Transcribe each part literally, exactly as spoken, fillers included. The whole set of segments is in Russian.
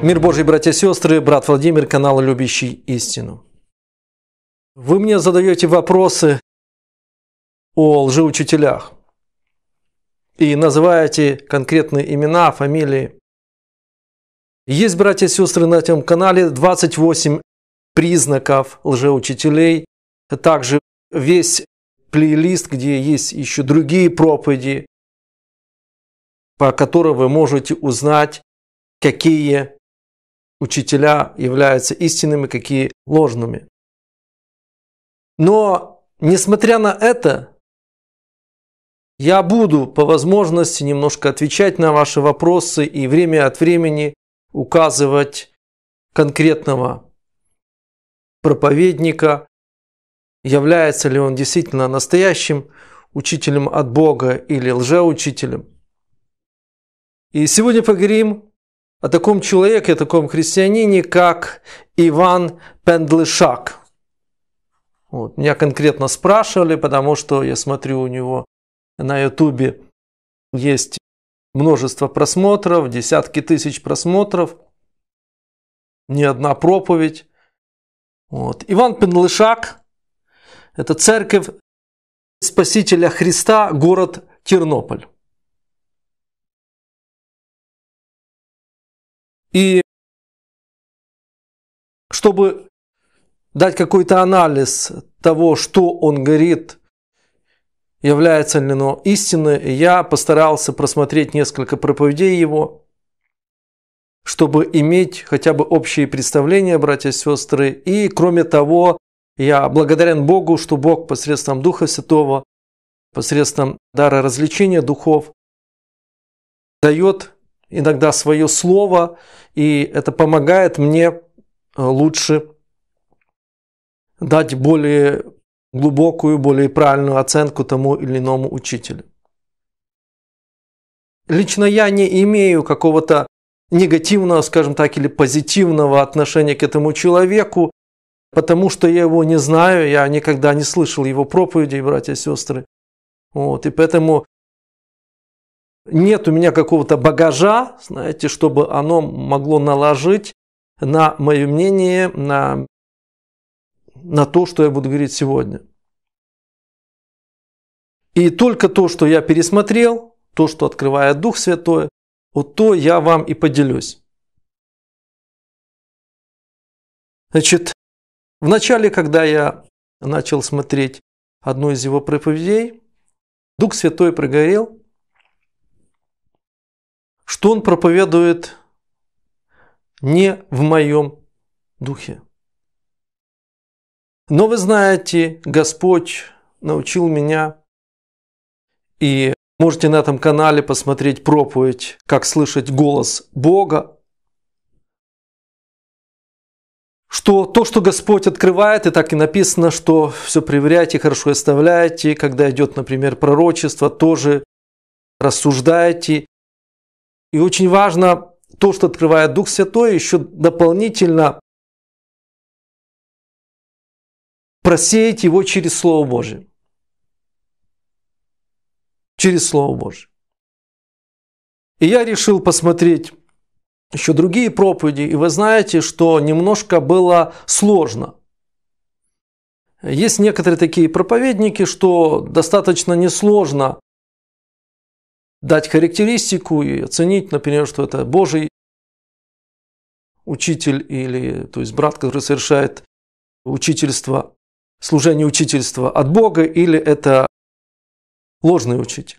Мир Божий, братья и сестры, брат Владимир, канал «Любящий истину». Вы мне задаете вопросы о лжеучителях и называете конкретные имена, фамилии. Есть, братья и сестры, на этом канале двадцать восемь признаков лжеучителей, также весь плейлист, где есть еще другие проповеди, по которым вы можете узнать, какие учителя являются истинными, какие ложными. Но, несмотря на это, я буду по возможности немножко отвечать на ваши вопросы и время от времени указывать конкретного проповедника, является ли он действительно настоящим учителем от Бога или лжеучителем. И сегодня поговорим о таком человеке, о таком христианине, как Иван Пендлишак. Вот. Меня конкретно спрашивали, потому что я смотрю, у него на ютубе есть множество просмотров, десятки тысяч просмотров, ни одна проповедь. Вот. Иван Пендлишак – это церковь Спасителя Христа, город Тернополь. И чтобы дать какой-то анализ того, что он говорит, является ли оно истиной, я постарался просмотреть несколько проповедей его, чтобы иметь хотя бы общие представления, братья и сестры. И кроме того, я благодарен Богу, что Бог посредством Духа Святого, посредством дара развлечения духов, дает иногда свое слово, и это помогает мне лучше дать более глубокую, более правильную оценку тому или иному учителю. Лично я не имею какого-то негативного, скажем так, или позитивного отношения к этому человеку, потому что я его не знаю, я никогда не слышал его проповедей, братья и сестры. Вот, и поэтому нет у меня какого-то багажа, знаете, чтобы оно могло наложить на мое мнение, на, на то, что я буду говорить сегодня. И только то, что я пересмотрел, то, что открывает Дух Святой, вот то я вам и поделюсь. Значит, вначале, когда я начал смотреть одну из его проповедей, Дух Святой проговорил, что он проповедует не в моем духе. Но вы знаете, Господь научил меня, и можете на этом канале посмотреть проповедь «Как слышать голос Бога», что то, что Господь открывает, и так и написано, что все проверяйте, хорошо оставляйте, когда идет, например, пророчество, тоже рассуждайте. И очень важно то, что открывает Дух Святой, еще дополнительно просеять его через Слово Божие. Через Слово Божие. И я решил посмотреть еще другие проповеди, и вы знаете, что немножко было сложно. Есть некоторые такие проповедники, что достаточно несложно дать характеристику и оценить, например, что это Божий учитель или, то есть, брат, который совершает учительство, служение учительства от Бога, или это ложный учитель.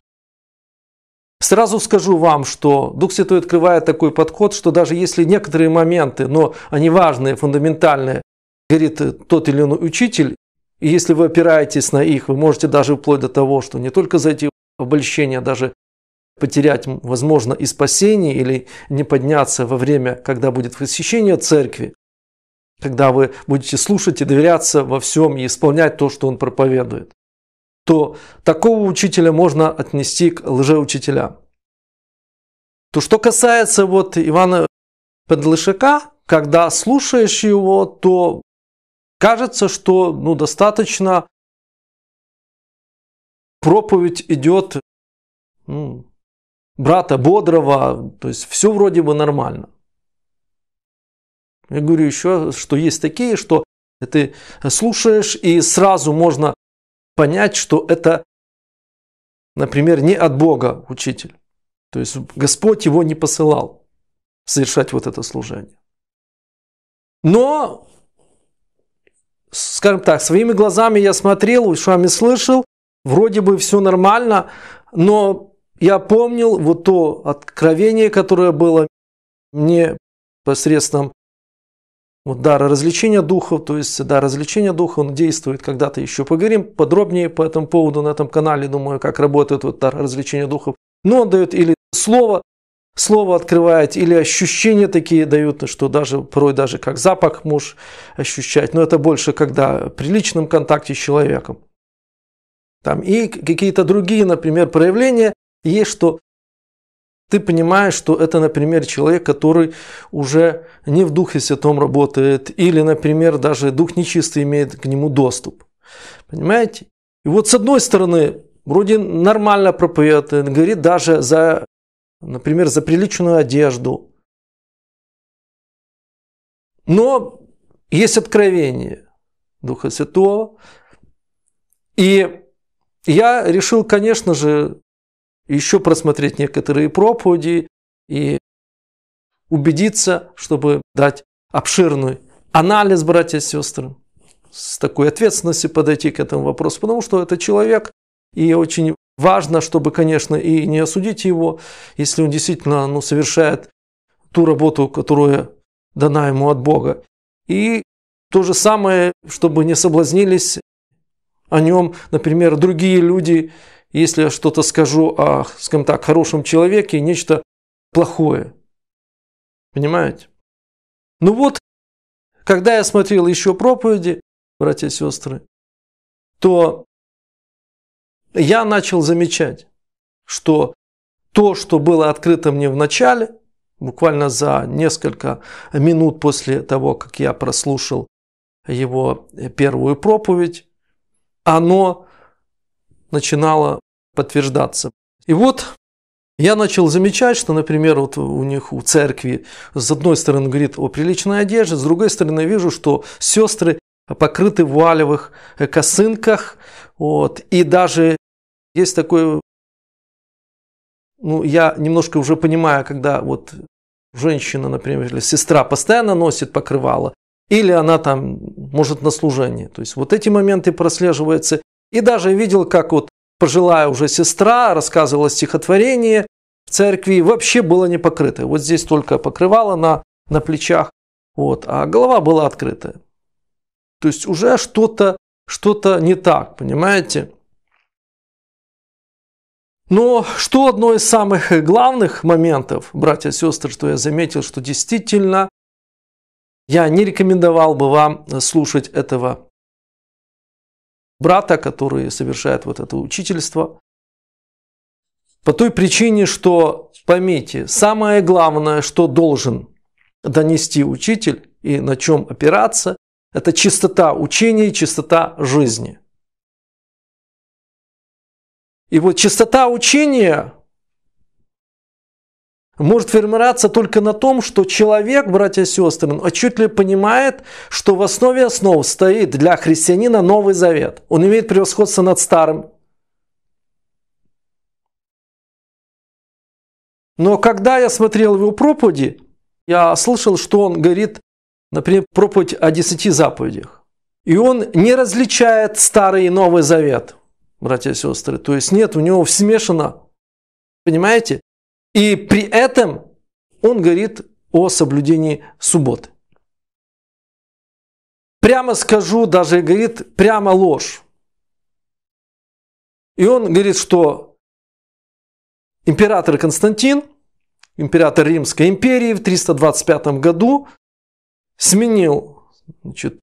Сразу скажу вам, что Дух Святой открывает такой подход, что даже если некоторые моменты, но они важные, фундаментальные, говорит тот или иной учитель, и если вы опираетесь на их, вы можете даже вплоть до того, что не только зайти в обольщение, а даже потерять, возможно, и спасение, или не подняться во время, когда будет восхищение церкви, когда вы будете слушать и доверяться во всем и исполнять то, что он проповедует, то такого учителя можно отнести к лжеучителям. То, что касается вот Ивана Пендлишака, когда слушаешь его, то кажется, что ну, достаточно проповедь идет ну, брата бодрого, то есть все вроде бы нормально. Я говорю еще, что есть такие, что ты слушаешь, и сразу можно понять, что это, например, не от Бога учитель. То есть Господь его не посылал совершать вот это служение. Но, скажем так, своими глазами я смотрел, ушами слышал, вроде бы все нормально, но я помнил вот то откровение, которое было мне посредством вот дара развлечения духов, то есть дар развлечения духа, он действует, когда-то еще поговорим подробнее по этому поводу на этом канале, думаю, как работает вот дар развлечения духов. Но он дает или слово, слово открывает, или ощущения такие дают, что даже порой даже как запах можешь ощущать, но это больше когда при личном контакте с человеком. Там и какие-то другие, например, проявления есть, что ты понимаешь, что это, например, человек, который уже не в Духе Святом работает, или, например, даже Дух Нечистый имеет к нему доступ. Понимаете? И вот с одной стороны, вроде нормально проповедует, говорит даже за, например, за приличную одежду. Но есть откровение Духа Святого. И я решил, конечно же, еще просмотреть некоторые проповеди и убедиться, чтобы дать обширный анализ, братья и сестры, с такой ответственностью подойти к этому вопросу, потому что это человек, и очень важно, чтобы, конечно, и не осудить его, если он действительно, ну, совершает ту работу, которая дана ему от Бога. И то же самое, чтобы не соблазнились о нем, например, другие люди. Если я что-то скажу о, скажем так, хорошем человеке, нечто плохое. Понимаете? Ну вот, когда я смотрел еще проповеди, братья и сестры, то я начал замечать, что то, что было открыто мне в начале, буквально за несколько минут после того, как я прослушал его первую проповедь, оно начинало подтверждаться. И вот я начал замечать, что, например, вот у них, у церкви, с одной стороны говорит о приличной одежде, с другой стороны вижу, что сестры покрыты в вуалевых косынках. Вот, и даже есть такое, ну, я немножко уже понимаю, когда вот женщина, например, или сестра постоянно носит покрывало, или она там может на служении. То есть вот эти моменты прослеживаются. И даже видел, как вот пожилая уже сестра рассказывала стихотворение в церкви, и вообще было не покрыто. Вот здесь только покрывало на, на плечах, вот, а голова была открытая. То есть уже что-то, что-то не так, понимаете? Но что одно из самых главных моментов, братья и сестры, что я заметил, что действительно я не рекомендовал бы вам слушать этого брата, который совершает вот это учительство. По той причине, что, поймите, самое главное, что должен донести учитель и на чем опираться, это чистота учения, чистота жизни. И вот чистота учения может формироваться только на том, что человек, братья и сестры, отчетливо понимает, что в основе основ стоит для христианина Новый Завет. Он имеет превосходство над Старым. Но когда я смотрел его проповеди, я слышал, что он говорит, например, проповедь о десяти заповедях. И он не различает Старый и Новый Завет, братья и сестры. То есть нет, у него смешано. Понимаете? И при этом он говорит о соблюдении субботы. Прямо скажу, даже говорит, прямо ложь. И он говорит, что император Константин, император Римской империи в триста двадцать пятом году сменил, значит,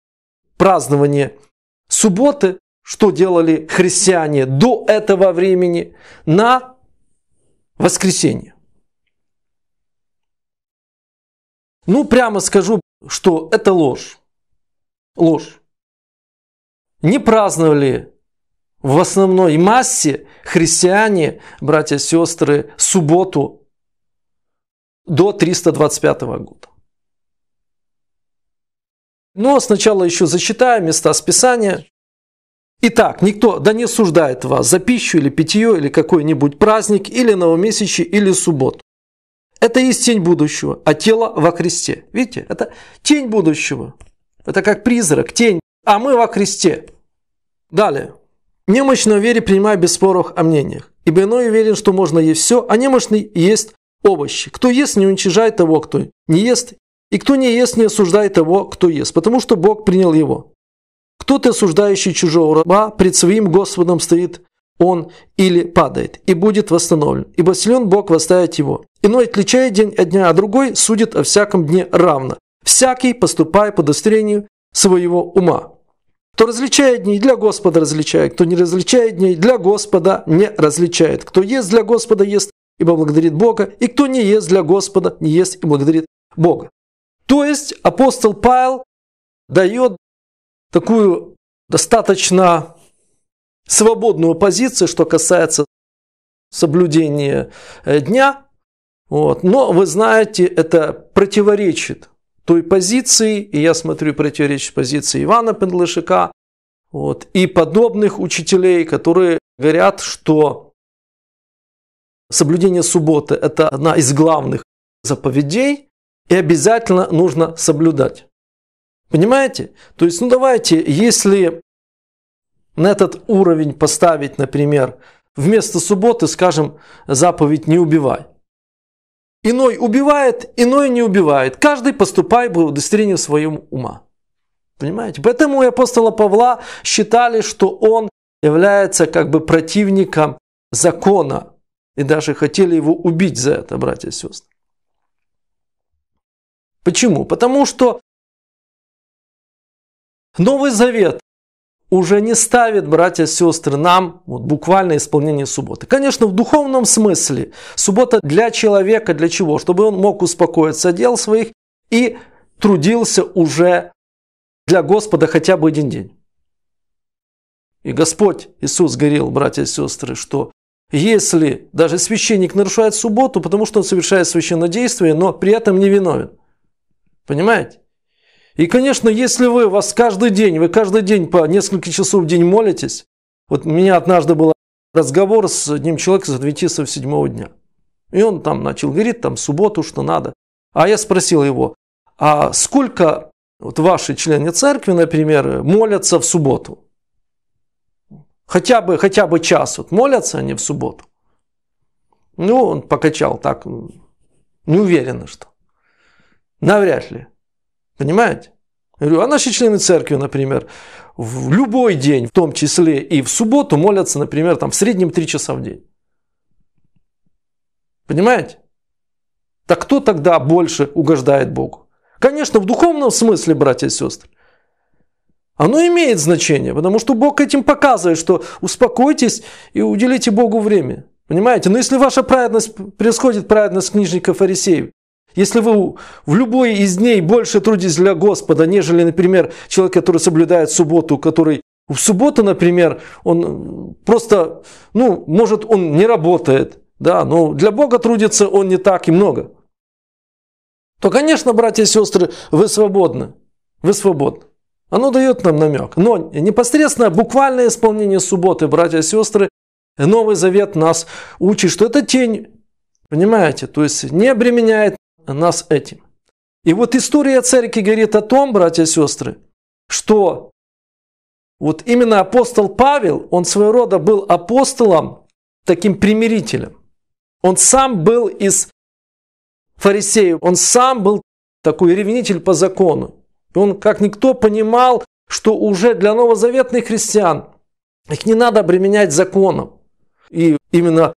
празднование субботы, что делали христиане до этого времени, на воскресенье. Ну, прямо скажу, что это ложь. Ложь. Не праздновали в основной массе христиане, братья и сестры, субботу до триста двадцать пятого года. Но сначала еще зачитаю места с Писания. Итак, никто да не осуждает вас за пищу или питье, или какой-нибудь праздник, или новомесячье, или субботу. Это есть тень будущего, а тело во Христе. Видите, это тень будущего. Это как призрак, тень, а мы во Христе. Далее. Немощную вере принимай без споров о мнениях. Ибо иной уверен, что можно есть все, а немощный ест овощи. Кто ест, не уничижает того, кто не ест. И кто не ест, не осуждает того, кто ест, потому что Бог принял его. Кто ты, осуждающий чужого раба, пред своим Господом стоит он или падает, и будет восстановлен, ибо силен Бог восставить его. Иной отличает день от дня, а другой судит о всяком дне равно. Всякий поступай по дострению своего ума. Кто различает дни, для Господа различает, кто не различает дней, для Господа не различает. Кто ест, для Господа ест, ибо благодарит Бога, и кто не ест, для Господа не ест и благодарит Бога. То есть апостол Павел дает такую достаточно свободную позицию, что касается соблюдения дня. Вот. Но вы знаете, это противоречит той позиции, и я смотрю, противоречит позиции Ивана Пендлишака, вот, и подобных учителей, которые говорят, что соблюдение субботы – это одна из главных заповедей, и обязательно нужно соблюдать. Понимаете? То есть, ну давайте, если на этот уровень поставить, например, вместо субботы, скажем, заповедь «не убивай». Иной убивает, иной не убивает. Каждый поступает по удостоверению своего ума. Понимаете? Поэтому и апостола Павла считали, что он является как бы противником закона. И даже хотели его убить за это, братья и сестры. Почему? Потому что Новый Завет уже не ставит, братья и сестры, нам вот, буквально исполнение субботы. Конечно, в духовном смысле суббота для человека, для чего? Чтобы он мог успокоиться дел своих и трудился уже для Господа хотя бы один день. И Господь Иисус говорил, братья и сестры, что если даже священник нарушает субботу, потому что он совершает священнодействие, но при этом не виновен. Понимаете? И, конечно, если вы, у вас каждый день, вы каждый день по несколько часов в день молитесь. Вот у меня однажды был разговор с одним человеком с адвентистов седьмого дня. И он там начал говорить, там, субботу, что надо. А я спросил его, а сколько вот ваши члены церкви, например, молятся в субботу? Хотя бы, хотя бы час вот молятся они в субботу? Ну, он покачал так, не уверенно, что. Навряд ли. Понимаете? Я говорю, а наши члены церкви, например, в любой день, в том числе и в субботу, молятся, например, там, в среднем три часа в день. Понимаете? Так кто тогда больше угождает Богу? Конечно, в духовном смысле, братья и сестры, оно имеет значение, потому что Бог этим показывает, что успокойтесь и уделите Богу время. Понимаете? Но если ваша праведность превосходит праведность книжников фарисеев, если вы в любой из дней больше трудитесь для Господа, нежели, например, человек, который соблюдает субботу, который в субботу, например, он просто, ну, может, он не работает, да, но для Бога трудится он не так и много, то, конечно, братья и сестры, вы свободны, вы свободны. Оно дает нам намек. Но непосредственно буквальное исполнение субботы, братья и сестры, Новый Завет нас учит, что это тень, понимаете, то есть не обременяет нас этим. И вот история церкви говорит о том, братья и сестры, что вот именно апостол Павел, он своего рода был апостолом, таким примирителем. Он сам был из фарисеев, он сам был такой ревнитель по закону. И он, как никто, понимал, что уже для новозаветных христиан их не надо обременять законом. И именно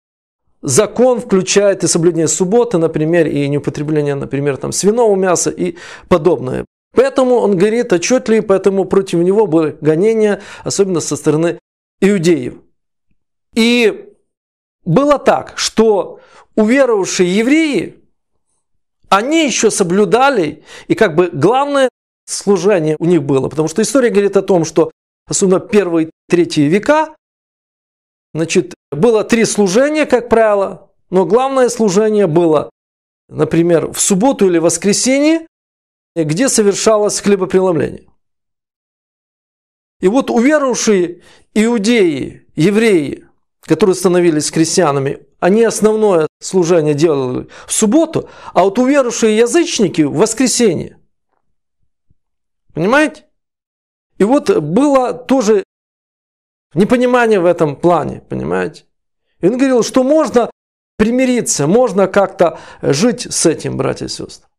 закон включает и соблюдение субботы, например, и неупотребление, например, там, свиного мяса и подобное. Поэтому он говорит отчетливо, поэтому против него были гонения, особенно со стороны иудеев. И было так, что уверовавшие евреи, они еще соблюдали, и как бы главное служение у них было, потому что история говорит о том, что особенно первые, третьи века, значит, было три служения, как правило, но главное служение было, например, в субботу или воскресенье, где совершалось хлебопреломление. И вот уверовавшие иудеи, евреи, которые становились христианами, они основное служение делали в субботу, а вот уверовавшие язычники в воскресенье. Понимаете? И вот было тоже непонимание в этом плане, понимаете? И он говорил, что можно примириться, можно как-то жить с этим, братья и сестры.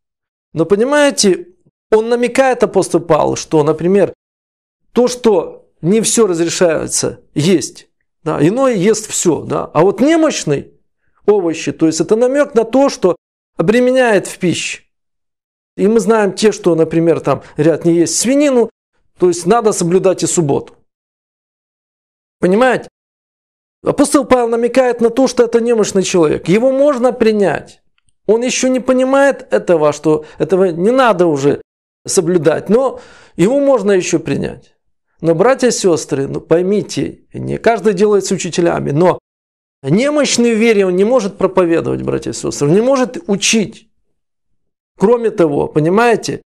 Но понимаете, он намекает, апостол Павел, что, например, то, что не все разрешается есть, да, иное ест все, да, а вот немощный овощи, то есть это намек на то, что обременяет в пищу. И мы знаем те, что, например, там ряд не есть свинину, то есть надо соблюдать и субботу. Понимаете? Апостол Павел намекает на то, что это немощный человек. Его можно принять. Он еще не понимает этого, что этого не надо уже соблюдать, но его можно еще принять. Но, братья и сестры, ну, поймите, не каждый делается учителями, но немощный в вере он не может проповедовать, братья и сестры, он не может учить. Кроме того, понимаете,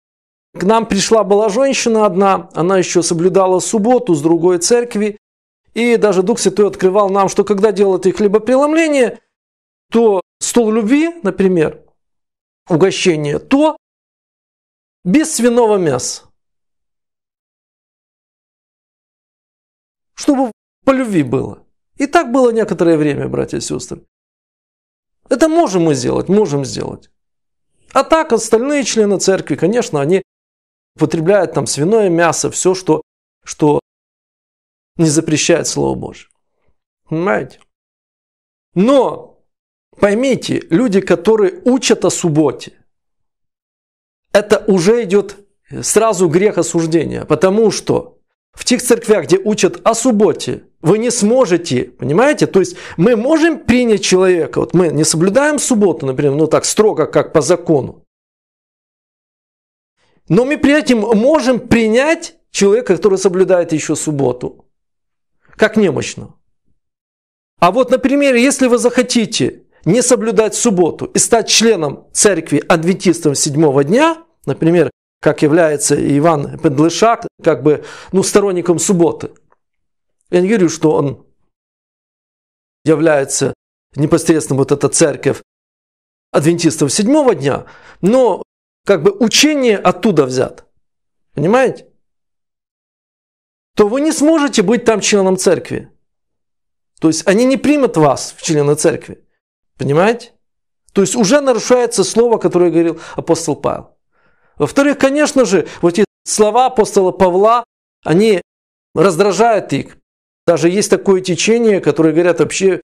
к нам пришла была женщина одна, она еще соблюдала субботу с другой церкви, и даже Дух Святой открывал нам, что когда делают их хлебопреломление, то стол любви, например, угощение, то без свиного мяса. Чтобы по любви было. И так было некоторое время, братья и сестры. Это можем мы сделать, можем сделать. А так остальные члены церкви, конечно, они употребляют там свиное мясо, все, что, что не запрещает Слово Божие. Понимаете? Но поймите, люди, которые учат о субботе, это уже идет сразу грех осуждения, потому что в тех церквях, где учат о субботе, вы не сможете, понимаете? То есть мы можем принять человека, вот мы не соблюдаем субботу, например, ну так строго, как по закону, но мы при этом можем принять человека, который соблюдает еще субботу, как немощно. А вот, например, если вы захотите не соблюдать субботу и стать членом церкви адвентистов седьмого дня, например, как является Иван Пендлишак, как бы, ну, сторонником субботы. Я не говорю, что он является непосредственно вот эта церковь адвентистов седьмого дня, но как бы учение оттуда взято. Понимаете? То вы не сможете быть там членом церкви. То есть они не примут вас в члены церкви. Понимаете? То есть уже нарушается слово, которое говорил апостол Павел. Во-вторых, конечно же, вот эти слова апостола Павла, они раздражают их. Даже есть такое течение, которое говорят вообще,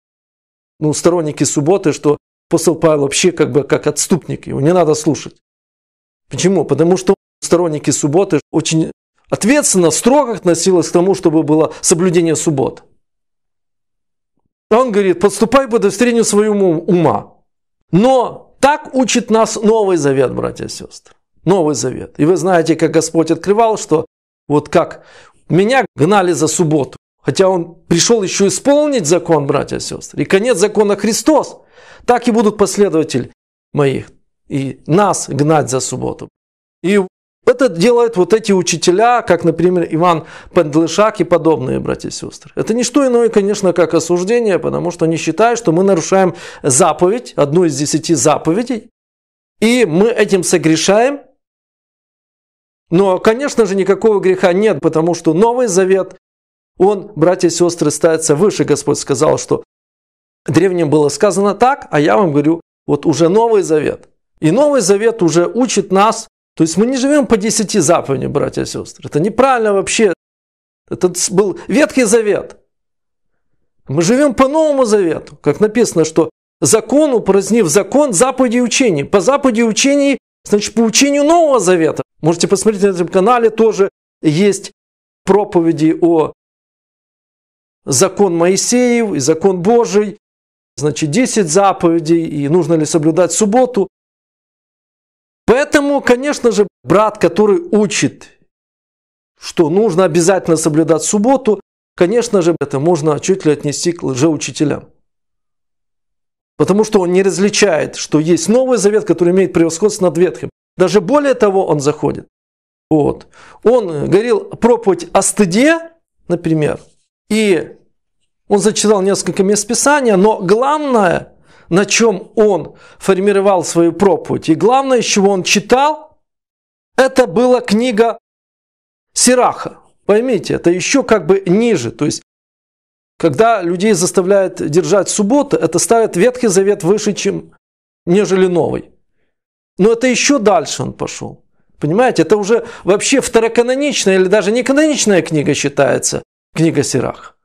ну, сторонники субботы, что апостол Павел вообще как бы как отступник, его не надо слушать. Почему? Потому что сторонники субботы очень ответственно, строго относились к тому, чтобы было соблюдение суббот. Он говорит, подступай по достижению своему ума. Но так учит нас Новый Завет, братья и сестры. Новый Завет. И вы знаете, как Господь открывал, что вот как меня гнали за субботу. Хотя Он пришел еще исполнить закон, братья и сестры. И конец закона Христос. Так и будут последователи моих. И нас гнать за субботу. И это делают вот эти учителя, как, например, Иван Пендлишак и подобные, братья и сестры. Это не что иное, конечно, как осуждение, потому что они считают, что мы нарушаем заповедь, одну из десяти заповедей. И мы этим согрешаем. Но, конечно же, никакого греха нет, потому что Новый Завет, он, братья и сестры, ставится выше. Господь сказал, что древним было сказано так, а я вам говорю, вот уже Новый Завет. И Новый Завет уже учит нас, то есть мы не живем по десяти заповедям, братья и сестры. Это неправильно вообще. Это был Ветхий Завет. Мы живем по Новому Завету, как написано, что закон, упразднив закон, заповеди и учений. По заповеди и учений, значит, по учению Нового Завета. Можете посмотреть, на этом канале тоже есть проповеди о закон Моисеев и закон Божий, значит, десять заповедей, и нужно ли соблюдать субботу. Поэтому, конечно же, брат, который учит, что нужно обязательно соблюдать субботу, конечно же, это можно чуть ли отнести к лжеучителям. Потому что он не различает, что есть Новый Завет, который имеет превосходство над Ветхим. Даже более того, он заходит. Вот. Он говорил проповедь о стыде, например. И он зачитал несколько мест Писания, но главное, на чем он формировал свою проповедь, и главное, из чего он читал, это была книга Сираха. Поймите, это еще как бы ниже. То есть, когда людей заставляют держать субботу, это ставит Ветхий Завет выше, чем нежели Новый. Но это еще дальше он пошел. Понимаете, это уже вообще второканоничная или даже неканоничная книга считается, книга Сирах.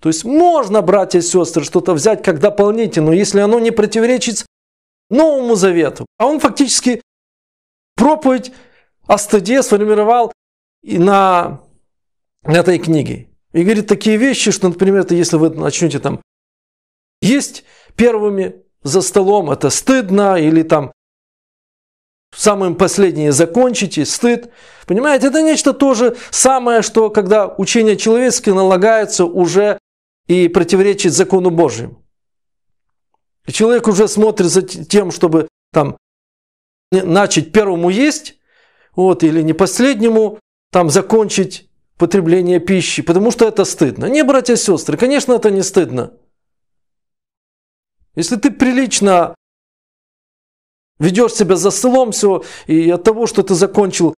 То есть можно, братья и сестры, что-то взять как дополнительное, если оно не противоречит Новому Завету. А он фактически проповедь о стыде сформировал и на этой книге. И говорит такие вещи, что, например, это если вы начнете там есть первыми за столом, это стыдно, или там самым последнее закончите, стыд. Понимаете, это нечто тоже самое, что когда учение человеческое налагается уже и противоречит закону Божьему. И человек уже смотрит за тем, чтобы там начать первому есть, вот, или не последнему, там закончить потребление пищи, потому что это стыдно. Не, братья и сестры, конечно, это не стыдно. Если ты прилично ведешь себя за столом, все, и от того, что ты закончил,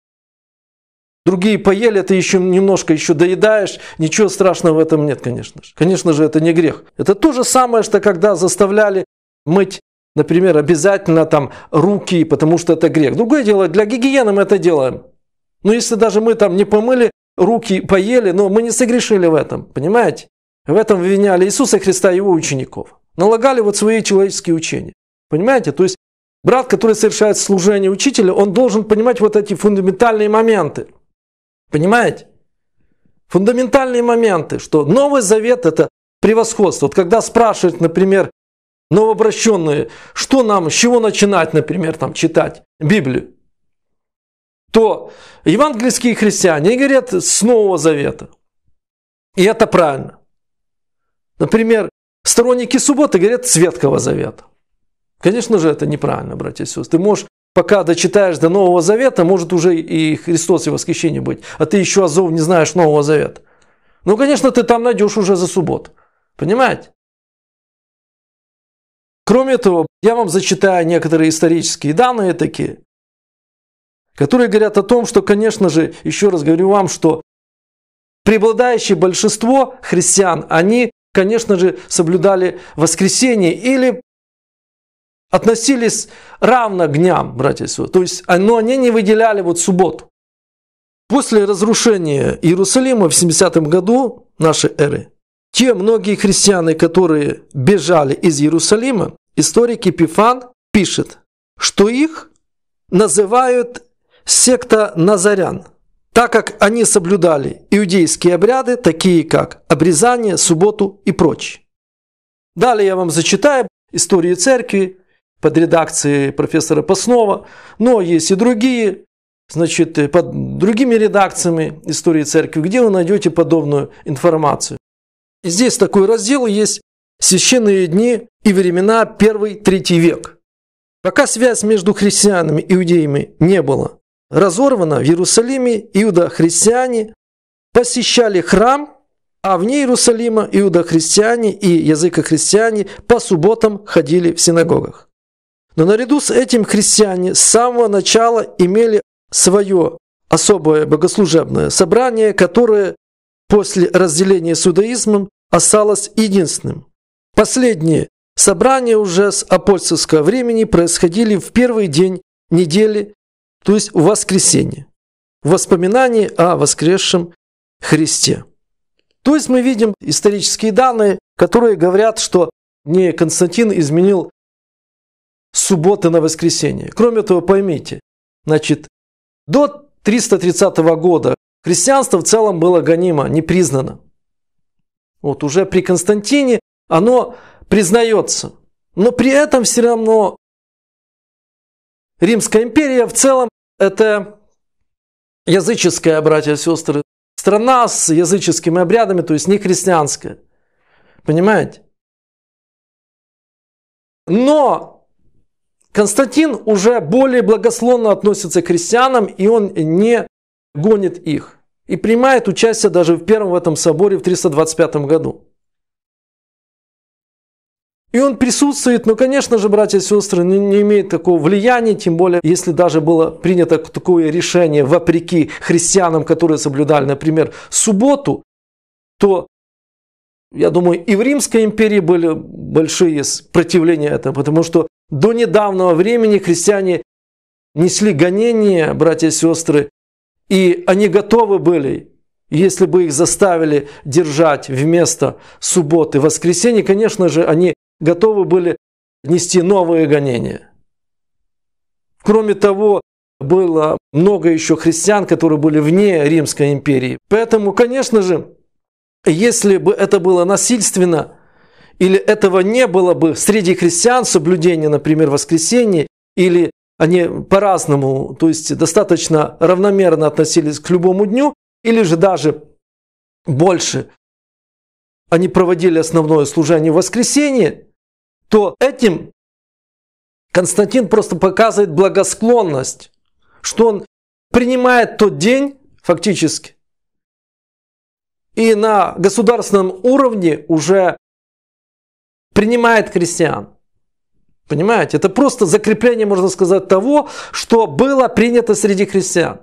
другие поели, ты еще немножко еще доедаешь, ничего страшного в этом нет, конечно же. Конечно же, это не грех. Это то же самое, что когда заставляли мыть, например, обязательно там руки, потому что это грех. Другое дело, для гигиены мы это делаем. Но если даже мы там не помыли руки, поели, но мы не согрешили в этом, понимаете? В этом виняли Иисуса Христа и его учеников. Налагали вот свои человеческие учения. Понимаете? То есть брат, который совершает служение учителя, он должен понимать вот эти фундаментальные моменты. Понимаете? Фундаментальные моменты, что Новый Завет – это превосходство. Вот когда спрашивают, например, новообращенные, что нам, с чего начинать, например, там, читать Библию, то евангельские христиане говорят с Нового Завета. И это правильно. Например, сторонники субботы говорят с Ветхого Завета. Конечно же, это неправильно, братья и сестры. Ты можешь, пока дочитаешь до Нового Завета, может уже и Христос и восхищение быть, а ты еще азов не знаешь Нового Завета. Ну, конечно, ты там найдешь уже за субботу. Понимаете? Кроме этого, я вам зачитаю некоторые исторические данные такие, которые говорят о том, что, конечно же, еще раз говорю вам, что преобладающее большинство христиан, они, конечно же, соблюдали воскресенье или относились равно к дням, братья и сестры. То есть, но они не выделяли вот субботу. После разрушения Иерусалима в семидесятом году нашей эры, те многие христиане, которые бежали из Иерусалима, историк Епифан пишет, что их называют секта Назарян, так как они соблюдали иудейские обряды, такие как обрезание, субботу и прочее. Далее я вам зачитаю историю церкви под редакцией профессора Поснова, но есть и другие, значит, под другими редакциями истории церкви, где вы найдете подобную информацию. И здесь такой раздел есть «Священные дни и времена первый-третий век». Пока связь между христианами и иудеями не была разорвана, в Иерусалиме иудохристиане посещали храм, а вне Иерусалима иудохристиане и языкохристиане по субботам ходили в синагогах. Но наряду с этим христиане с самого начала имели свое особое богослужебное собрание, которое после разделения с иудаизмом осталось единственным. Последние собрания уже с апостольского времени происходили в первый день недели, то есть в воскресенье, в воспоминании о воскресшем Христе. То есть мы видим исторические данные, которые говорят, что не Константин изменил субботы на воскресенье. Кроме того, поймите, значит, до триста тридцатого года христианство в целом было гонимо, не признано. Вот уже при Константине оно признается, но при этом все равно Римская империя в целом это языческая, братья и сестры, страна с языческими обрядами, то есть не христианская. Понимаете? Но Константин уже более благосклонно относится к христианам, и он не гонит их. и принимает участие даже в первом в этом соборе в триста двадцать пятом году. И он присутствует, но, конечно же, братья и сестры, не имеет такого влияния, тем более, если даже было принято такое решение вопреки христианам, которые соблюдали, например, субботу, то, я думаю, и в Римской империи были большие сопротивления этому, потому что до недавнего времени христиане несли гонения, братья и сестры, и они готовы были. Если бы их заставили держать вместо субботы воскресенье, конечно же, они готовы были нести новые гонения. Кроме того, было много еще христиан, которые были вне Римской империи. Поэтому, конечно же, если бы это было насильственно, или этого не было бы среди христиан, соблюдения, например, воскресенья, или они по-разному, то есть достаточно равномерно относились к любому дню, или же даже больше они проводили основное служение в воскресенье, то этим Константин просто показывает благосклонность, что он принимает тот день фактически. И на государственном уровне уже принимает христиан. Понимаете? Это просто закрепление, можно сказать, того, что было принято среди христиан.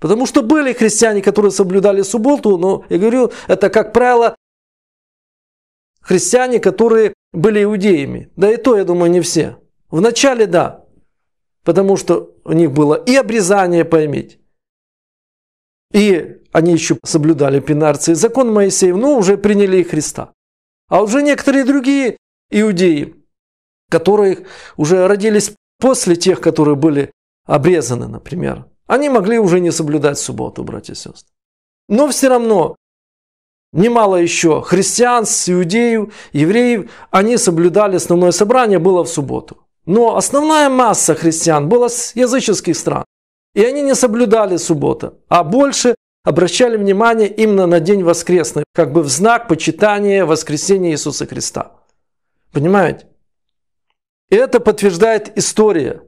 Потому что были христиане, которые соблюдали субботу, но, я говорю, это, как правило, христиане, которые были иудеями. Да и то, я думаю, не все. Вначале да, потому что у них было и обрезание, поймите, и они еще соблюдали пинарцы, закон Моисеев, но уже приняли и Христа. А уже некоторые другие иудеи, которые уже родились после тех, которые были обрезаны, например, они могли уже не соблюдать субботу, братья и сестры. Но все равно немало еще христиан, иудеев, евреев, они соблюдали, основное собрание было в субботу. Но основная масса христиан была с языческих стран. И они не соблюдали субботу, а больше обращали внимание именно на день воскресный, как бы в знак почитания воскресения Иисуса Христа. Понимаете? И это подтверждает история.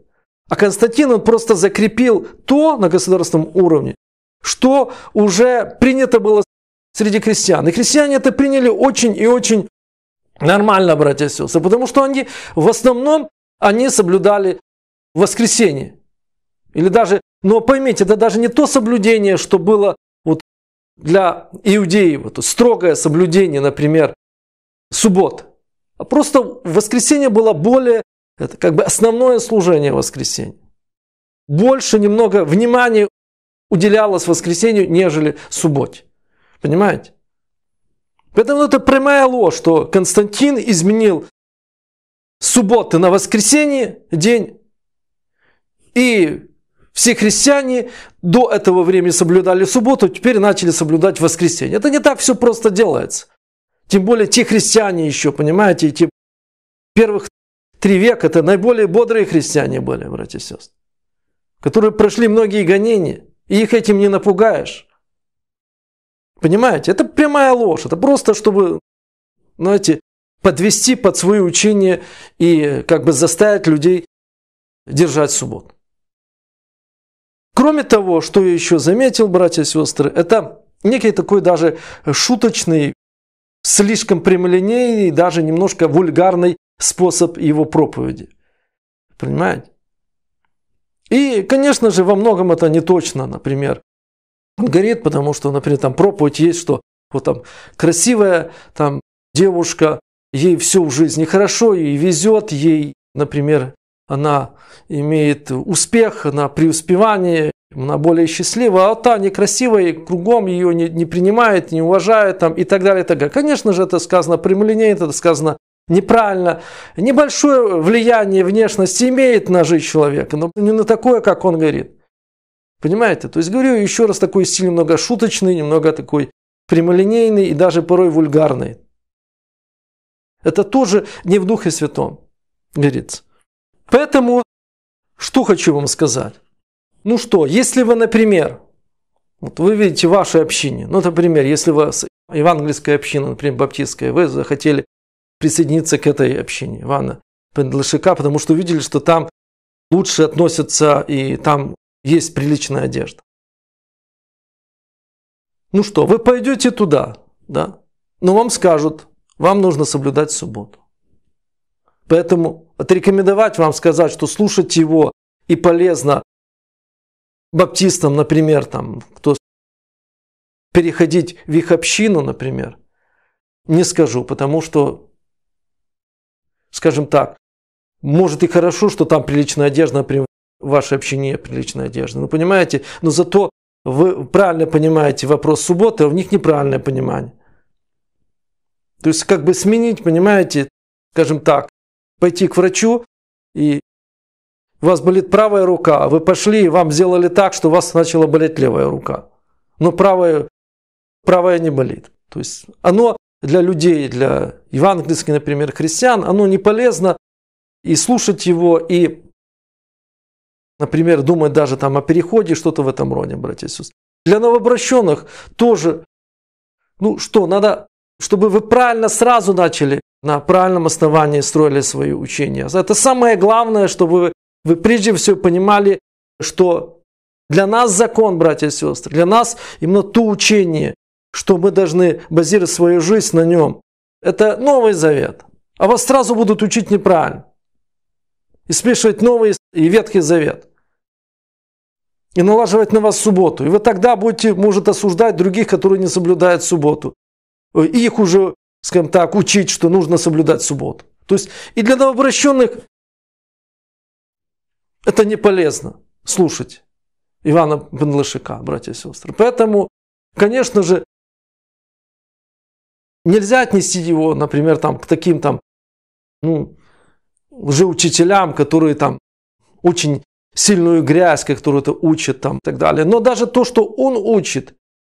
А Константин, он просто закрепил то на государственном уровне, что уже принято было среди христиан. И христиане это приняли очень и очень нормально, братья и сестры, потому что они в основном они соблюдали воскресенье. Или даже, но поймите, это даже не то соблюдение, что было вот для иудеев, вот, строгое соблюдение, например, суббот. А просто воскресенье было более. Это как бы основное служение воскресенья. Больше немного внимания уделялось воскресенью, нежели субботе. Понимаете? Поэтому это прямая ложь, что Константин изменил субботы на воскресенье день. И все христиане до этого времени соблюдали субботу, теперь начали соблюдать воскресенье. Это не так все просто делается. Тем более те христиане еще, понимаете, и те первых Три века это наиболее бодрые христиане были, братья и сестры, которые прошли многие гонения, и их этим не напугаешь. Понимаете? Это прямая ложь. Это просто, чтобы, знаете, подвести под свои учения и как бы заставить людей держать субботу. Кроме того, что я еще заметил, братья и сестры, это некий такой даже шуточный, слишком прямолинейный, даже немножко вульгарный способ его проповеди. Понимаете? И, конечно же, во многом это не точно, например. Он говорит, потому что, например, там проповедь есть, что вот там красивая там девушка, ей все в жизни хорошо, ей везет, ей, например, она имеет успех, она преуспевание, она более счастлива, а та некрасивая, и кругом ее не, не принимает, не уважает там, и так далее, и так далее. Конечно же, это сказано прямолинейно, это сказано неправильно. Небольшое влияние внешности имеет на жизнь человека, но не на такое, как он говорит. Понимаете? То есть, говорю еще раз, такой стиль немного шуточный, немного такой прямолинейный и даже порой вульгарный. Это тоже не в Духе Святом, говорится. Поэтому, что хочу вам сказать. Ну что, если вы, например, вот вы видите в вашей общине, ну, например, если вы евангельская община, например, баптистская, вы захотели присоединиться к этой общине Ивана Пендлишака, потому что увидели, что там лучше относятся и там есть приличная одежда. Ну что, вы пойдете туда, да? Но вам скажут, вам нужно соблюдать субботу. Поэтому отрекомендовать вам сказать, что слушать его и полезно баптистам, например, там, кто переходить в их общину, например, не скажу, потому что, скажем так, может и хорошо, что там приличная одежда, например, в вашей общине приличная одежда. Ну, понимаете, но зато вы правильно понимаете вопрос субботы, а у них неправильное понимание. То есть, как бы сменить, понимаете, скажем так, пойти к врачу, и у вас болит правая рука, вы пошли, и вам сделали так, что у вас начала болеть левая рука. Но правая, правая не болит. То есть, оно для людей, для евангельских, например, христиан, оно не полезно, и слушать его, и, например, думать даже там о переходе, что-то в этом роде, братья и сестры. Для новообращенных тоже, ну что, надо, чтобы вы правильно сразу начали, на правильном основании строили свои учения. Это самое главное, чтобы вы, вы прежде всего понимали, что для нас закон, братья и сестры, для нас именно то учение, что мы должны базировать свою жизнь на нем, это Новый Завет. А вас сразу будут учить неправильно. И смешивать Новый и Ветхий Завет. И налаживать на вас субботу. И вы тогда будете, может, осуждать других, которые не соблюдают субботу. И их уже, скажем так, учить, что нужно соблюдать субботу. То есть и для новообращенных это не полезно слушать Ивана Пендлишака, братья и сестры. Поэтому, конечно же, нельзя отнести его, например, там, к таким там, ну, лжеучителям, которые там очень сильную грязь, которую-то учат там и так далее. Но даже то, что он учит,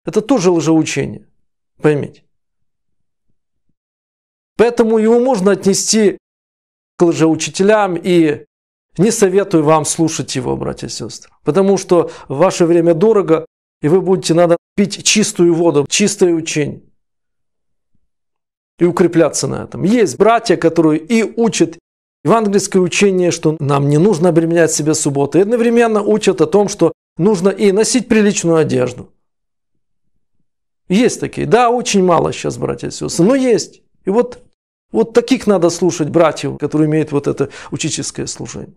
это тоже лжеучение, поймите. Поэтому его можно отнести к лжеучителям, и не советую вам слушать его, братья и сестры, потому что ваше время дорого, и вы будете, надо пить чистую воду, чистое учение. И укрепляться на этом. Есть братья, которые и учат евангельское учение, что нам не нужно обременять себя субботой, и одновременно учат о том, что нужно и носить приличную одежду. Есть такие. Да, очень мало сейчас, братья и сестры, но есть. И вот, вот таких надо слушать братьев, которые имеют вот это учительское служение.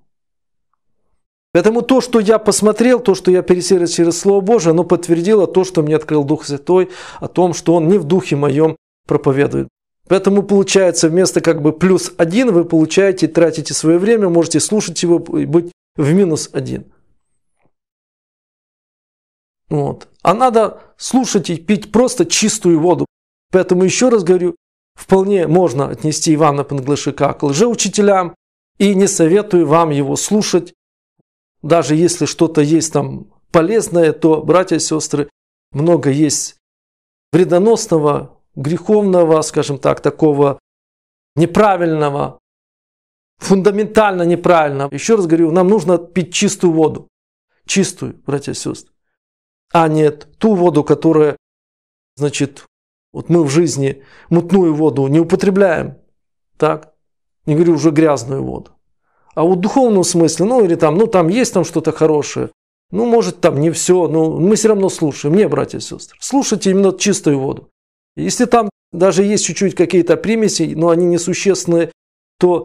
Поэтому то, что я посмотрел, то, что я пересерил через Слово Божие, оно подтвердило то, что мне открыл Дух Святой, о том, что Он не в Духе Моем проповедует. Поэтому получается, вместо как бы плюс один вы получаете, тратите свое время, можете слушать его и быть в минус один. Вот. А надо слушать и пить просто чистую воду. Поэтому еще раз говорю, вполне можно отнести Ивана Пендлишака к лжеучителям, и не советую вам его слушать. Даже если что-то есть там полезное, то, братья и сестры, много есть вредоносного, греховного, скажем так, такого неправильного, фундаментально неправильного. Еще раз говорю, нам нужно пить чистую воду. Чистую, братья и сестры. А не ту воду, которая, значит, вот мы в жизни мутную воду не употребляем. Так? Не говорю уже грязную воду. А вот в духовном смысле, ну или там, ну там есть там что-то хорошее. Ну может там не все, но мы все равно слушаем. Не, братья и сестры, слушайте именно чистую воду. Если там даже есть чуть-чуть какие-то примеси, но они несущественные, то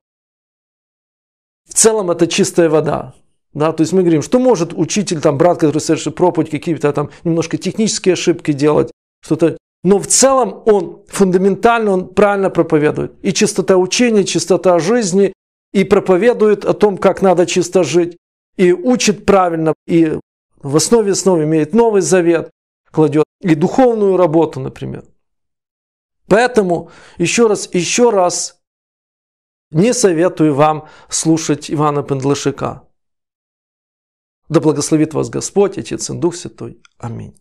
в целом это чистая вода. Да? То есть мы говорим, что может учитель, там, брат, который совершил проповедь, какие-то там немножко технические ошибки делать, что-то. Но в целом он фундаментально, он правильно проповедует. И чистота учения, и чистота жизни, и проповедует о том, как надо чисто жить, и учит правильно, и в основе основ имеет Новый Завет, кладет и духовную работу, например. Поэтому еще раз, еще раз не советую вам слушать Ивана Пендлишака. Да благословит вас Господь, Отец и Дух Святой. Аминь.